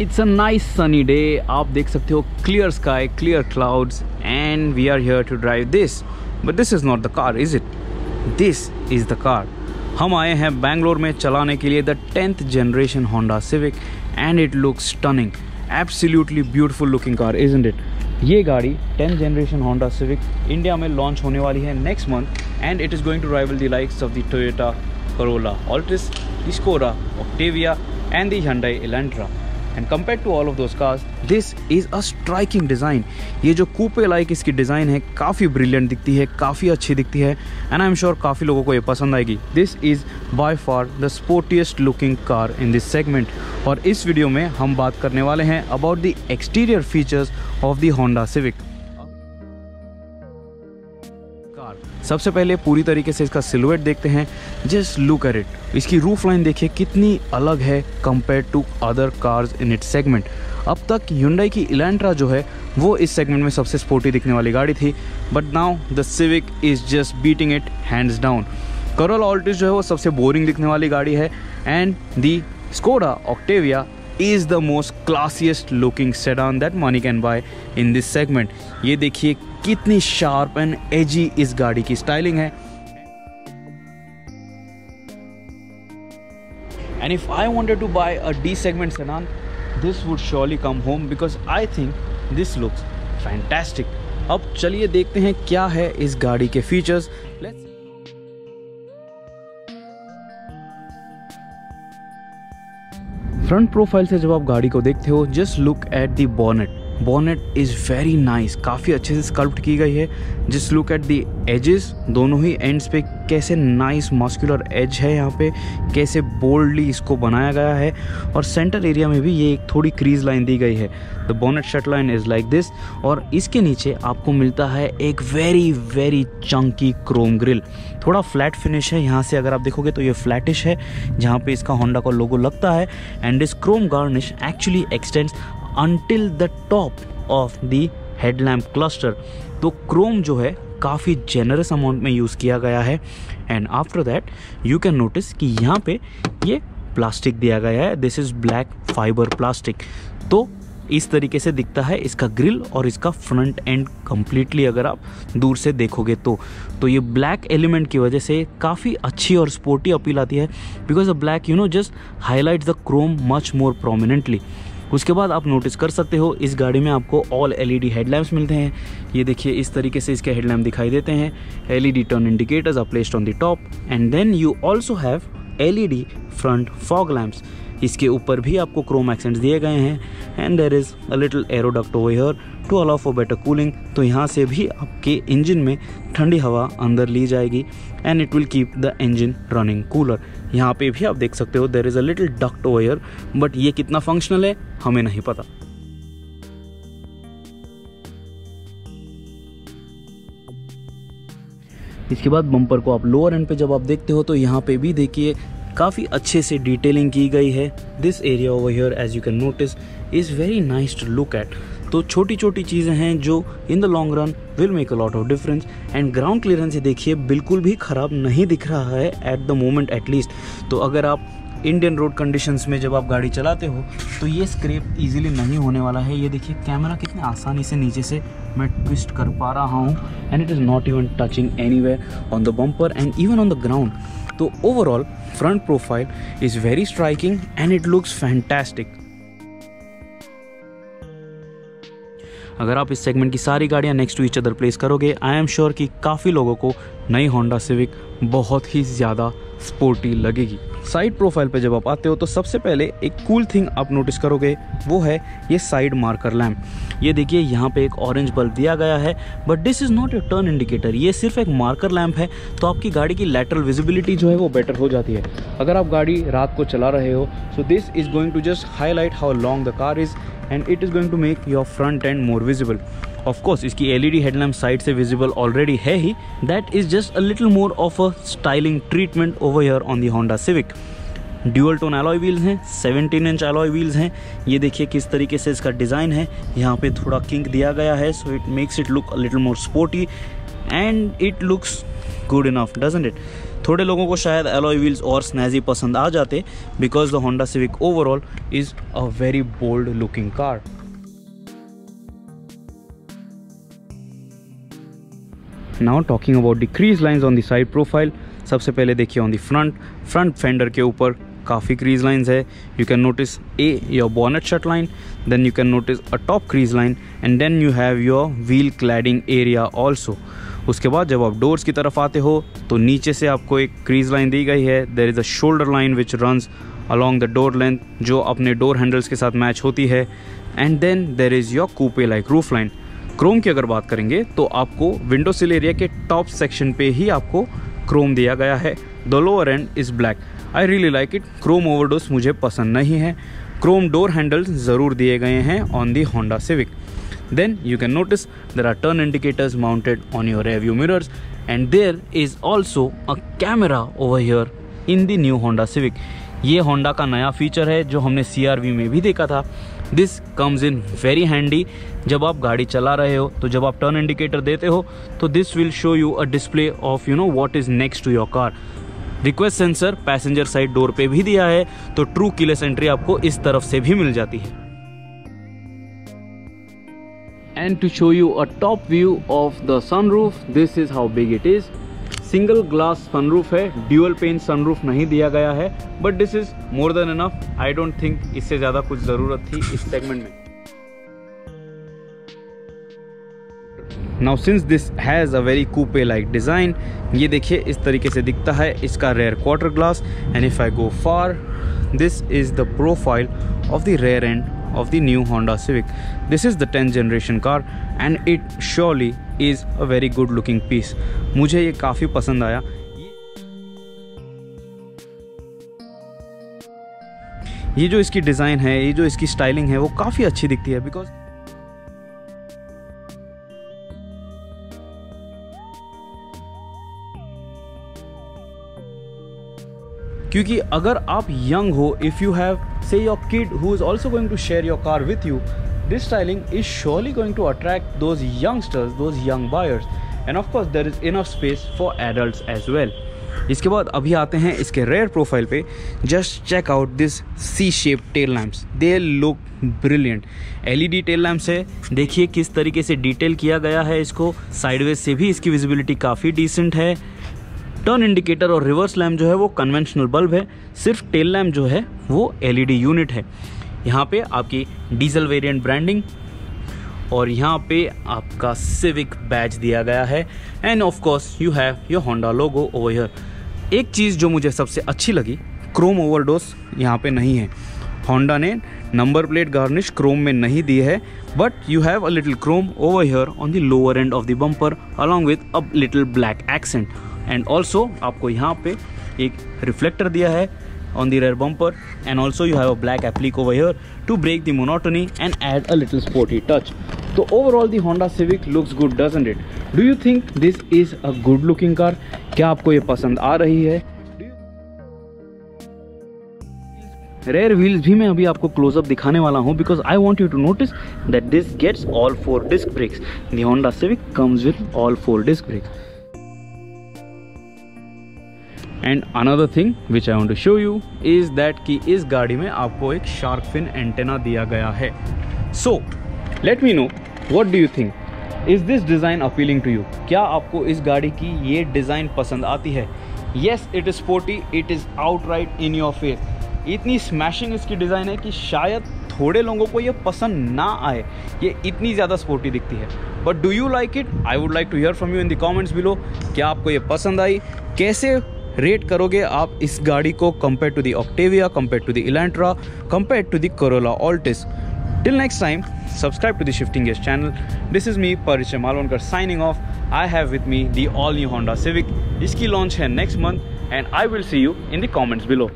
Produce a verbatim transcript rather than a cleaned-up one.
It's a nice sunny day. आप देख सकते हो clear sky, clear clouds, and we are here to drive this. But this is not the car, is it? This is the car. हम आए हैं बैंगलोर में चलाने के लिए the tenth generation Honda Civic, and it looks stunning. Absolutely beautiful looking car, isn't it? ये गाड़ी tenth generation Honda Civic India में लॉन्च होने वाली है next month, and it is going to rival the likes of the Toyota Corolla Altis, the Skoda Octavia, and the Hyundai Elantra. And compared to all of those cars, this is a striking design. ये जो कूपे like इसकी design है काफ़ी brilliant दिखती है, काफ़ी अच्छी दिखती है, एंड आई एम श्योर काफ़ी लोगों को ये पसंद आएगी. This is by far the sportiest looking car in this segment. और इस वीडियो में हम बात करने वाले हैं about the exterior features of the Honda Civic car. सबसे पहले पूरी तरीके से इसका सिलुएट देखते हैं. Just look at it. इसकी रूफ लाइन देखिए कितनी अलग है compare to other cars in its segment. अब तक Hyundai की Elantra जो है वो इस सेगमेंट में सबसे स्पोर्टी दिखने वाली गाड़ी थी, but now the Civic is just beating it hands down. Corolla Altis जो है वो सबसे बोरिंग दिखने वाली गाड़ी है, and the Skoda Octavia is the most classiest looking sedan that money can buy in this segment. ये देखिए कितनी शार्प एंड एजी इस गाड़ी की स्टाइलिंग है. And if I wanted to buy a D segment sedan, this would surely come home because I think this looks fantastic. अब चलिए देखते हैं क्या है इस गाड़ी के फीचर्स. Let's फ्रंट प्रोफाइल से जब आप गाड़ी को देखते हो, just look at the bonnet. Bonnet is very nice, काफ़ी अच्छे से स्कल्प्ट की गई है. Just look at the edges, दोनों ही एंड्स पे कैसे नाइस मस्कुलर एज है, यहाँ पे कैसे बोल्डली इसको बनाया गया है. और सेंटर एरिया में भी ये एक थोड़ी क्रीज लाइन दी गई है. The bonnet shut line is like this. और इसके नीचे आपको मिलता है एक very very chunky chrome grille. थोड़ा फ्लैट फिनिश है, यहाँ से अगर आप देखोगे तो ये फ्लैटिश है जहाँ पे इसका होंडा का लोगो लगता है. And this chrome garnish actually extends until the top of the headlamp cluster. तो क्रोम जो है काफ़ी generous amount में यूज़ किया गया है. and after that you can notice कि यहाँ पे ये प्लास्टिक दिया गया है. this is black fiber plastic. तो इस तरीके से दिखता है इसका ग्रिल और इसका फ्रंट एंड कम्प्लीटली अगर आप दूर से देखोगे तो तो ये ब्लैक एलिमेंट की वजह से काफ़ी अच्छी और स्पोर्टी अपील आती है. Because the black you know just highlight the chrome much more prominently. उसके बाद आप नोटिस कर सकते हो इस गाड़ी में आपको ऑल एलईडी हेडलैम्प्स मिलते हैं. ये देखिए इस तरीके से इसके हेडलैम्प दिखाई देते हैं. LED turn indicators are placed on the top, and then you also have LED front fog lamps. इसके ऊपर भी आपको क्रोम एक्सेंट्स दिए गए हैं. And there is a little aero duct over here to allow for better cooling. तो यहाँ से भी आपके इंजन में ठंडी हवा अंदर ली जाएगी, and it will keep the engine running cooler. यहाँ पे भी आप देख सकते हो there is a little duct over here, but ये कितना फंक्शनल है हमें नहीं पता. इसके बाद बम्पर को आप लोअर एंड पे जब आप देखते हो तो यहाँ पे भी देखिए काफ़ी अच्छे से डिटेलिंग की गई है. This area over here as you can notice is very nice to look at. तो छोटी छोटी चीज़ें हैं जो in the long run will make a lot of difference. And ground clearance ये देखिए बिल्कुल भी ख़राब नहीं दिख रहा है एट द मोमेंट एटलीस्ट. तो अगर आप इंडियन रोड कंडीशंस में जब आप गाड़ी चलाते हो तो ये स्क्रैप इजीली नहीं होने वाला है. ये देखिए कैमरा कितने आसानी से नीचे से मैं ट्विस्ट कर पा रहा हूँ, and it is not even touching anywhere on the bumper and even on the ground. तो overall front profile is very striking and it looks fantastic. अगर आप इस सेगमेंट की सारी गाड़ियाँ next to each other place करोगे, I am sure कि काफ़ी लोगों को नई होंडा सिविक बहुत ही ज़्यादा स्पोर्टी लगेगी. साइड प्रोफाइल पे जब आप आते हो तो सबसे पहले एक कूल थिंग आप नोटिस करोगे, वो है ये साइड मार्कर लैम्प. ये देखिए यहाँ पे एक ऑरेंज बल्ब दिया गया है, but this is not a turn indicator. ये सिर्फ एक मार्कर लैम्प है, तो आपकी गाड़ी की लैटरल विजिबिलिटी जो है वो बेटर हो जाती है. अगर आप गाड़ी रात को चला रहे हो so this is going to just highlight how long the car is, and it is going to make your front end more visible. Of course इसकी एलईडी हेडलैम्प साइड से विजिबल ऑलरेडी है ही. That is just a little more of a styling treatment over here on the Honda Civic. Dual tone alloy wheels हैं, seventeen inch alloy wheels हैं. ये देखिए किस तरीके से इसका डिज़ाइन है. यहाँ पे थोड़ा किंक दिया गया है, so it makes it look a little more sporty, and it looks good enough doesn't it. थोड़े लोगों को शायद एलॉय व्हील्स और स्नैजी पसंद आ जाते because the Honda Civic overall is a very bold looking car. Now talking about the crease lines on the side profile, सबसे पहले देखिए on the front front fender के ऊपर काफ़ी क्रीज लाइन्स है। You can notice a your bonnet shut line, then you can notice a top crease line and then you have your wheel cladding area also. उसके बाद जब आप doors की तरफ आते हो तो नीचे से आपको एक क्रीज लाइन दी गई है। There is a shoulder line which runs along the door length जो अपने डोर हैंडल्स के साथ मैच होती है, and then there is your coupe like roof line. Chrome की अगर बात करेंगे तो आपको विंडो सिल एरिया के टॉप सेक्शन पे ही आपको क्रोम दिया गया है। The lower end is black, I really like it. Chrome overdose मुझे पसंद नहीं है। क्रोम डोर हैंडल्स ज़रूर दिए गए हैं on the Honda Civic. Then you can notice there are turn indicators mounted on your rearview mirrors and there is also a camera over here in the new Honda Civic. ये Honda का नया feature है जो हमने C R we में भी देखा था। This comes in very handy जब आप गाड़ी चला रहे हो, तो जब आप टर्न इंडिकेटर देते हो तो this will show you a display of you know what is next to your car. Request sensor passenger side door पे भी दिया है, तो ट्रू कीलेस एंट्री आपको इस तरफ से भी मिल जाती है। And to show you a top view of the sunroof, this is how big it is. Single glass sunroof है, ड्यूअल पेन सनरूफ नहीं दिया गया है, but this is more than enough. I don't think इससे ज़्यादा कुछ ज़रूरत थी इस सेगमेंट में। Now since this has a very coupe like design, ये देखिए इस तरीके से दिखता है इसका rear quarter glass. And if I go far, this is the profile of the rear end of the new Honda Civic. This is the tenth generation car and it surely is a very good looking piece. मुझे ये काफ़ी पसंद आया। ये जो इसकी design है, ये जो इसकी स्टाइलिंग है वो काफ़ी अच्छी दिखती है बिकॉज क्योंकि अगर आप यंग हो, if you have say your kid who is also going to share your car with you, this styling is surely going to attract those youngsters, those young buyers, and of course there is enough space for adults as well. इसके बाद अभी आते हैं इसके rear profile पे। Just check out this C shape tail lamps, they look brilliant. L E D tail lamps है, देखिए किस तरीके से डिटेल किया गया है इसको। साइडवेज से भी इसकी विजिबिलिटी काफ़ी डिसेंट है। टर्न इंडिकेटर और रिवर्स लैम्प जो है वो कन्वेंशनल बल्ब है, सिर्फ टेल लैम्प जो है वो एल ई डी यूनिट है। यहाँ पे आपकी डीजल वेरिएंट ब्रांडिंग और यहाँ पे आपका सिविक बैज दिया गया है and of course you have your Honda logo over here. एक चीज़ जो मुझे सबसे अच्छी लगी, क्रोम ओवरडोज यहाँ पे नहीं है। होंडा ने नंबर प्लेट गार्निश क्रोम में नहीं दी है, but you have a little chrome over here on the lower end of the bumper along with a little black accent. And also आपको यहाँ पे एक रिफ्लेक्टर दिया है on the rear bumper and also you have a black applique over here to break the monotony and add a little sporty touch. तो overall the Honda Civic looks good doesn't it? Do you think this is a good looking car? क्या आपको ये पसंद आ रही है? Rare wheels भी मैं अभी आपको क्लोजअप दिखाने वाला हूँ because I want you to notice that this gets all four disc brakes. The Honda Civic comes with all four disc brakes. And another thing which I want to show you is that कि इस गाड़ी में आपको एक shark fin antenna दिया गया है। So let me know what do you think, is this design appealing to you? क्या आपको इस गाड़ी की ये डिज़ाइन पसंद आती है? Yes, it is sporty, it is out right in your face. इतनी स्मैशिंग इसकी डिज़ाइन है कि शायद थोड़े लोगों को ये पसंद ना आए, ये इतनी ज़्यादा स्पोर्टी दिखती है। But do you like it? I would like to hear from you in the comments below. क्या आपको ये पसंद आई? कैसे रेट करोगे आप इस गाड़ी को compare to the Octavia, compare to the Elantra, compare to the Corolla Altis? Till next time, subscribe to the Shifting Gears channel. This is me Parag Chhaya Malvankar signing off. I have with me the all new Honda Civic. इसकी launch है next month and I will see you in the comments below.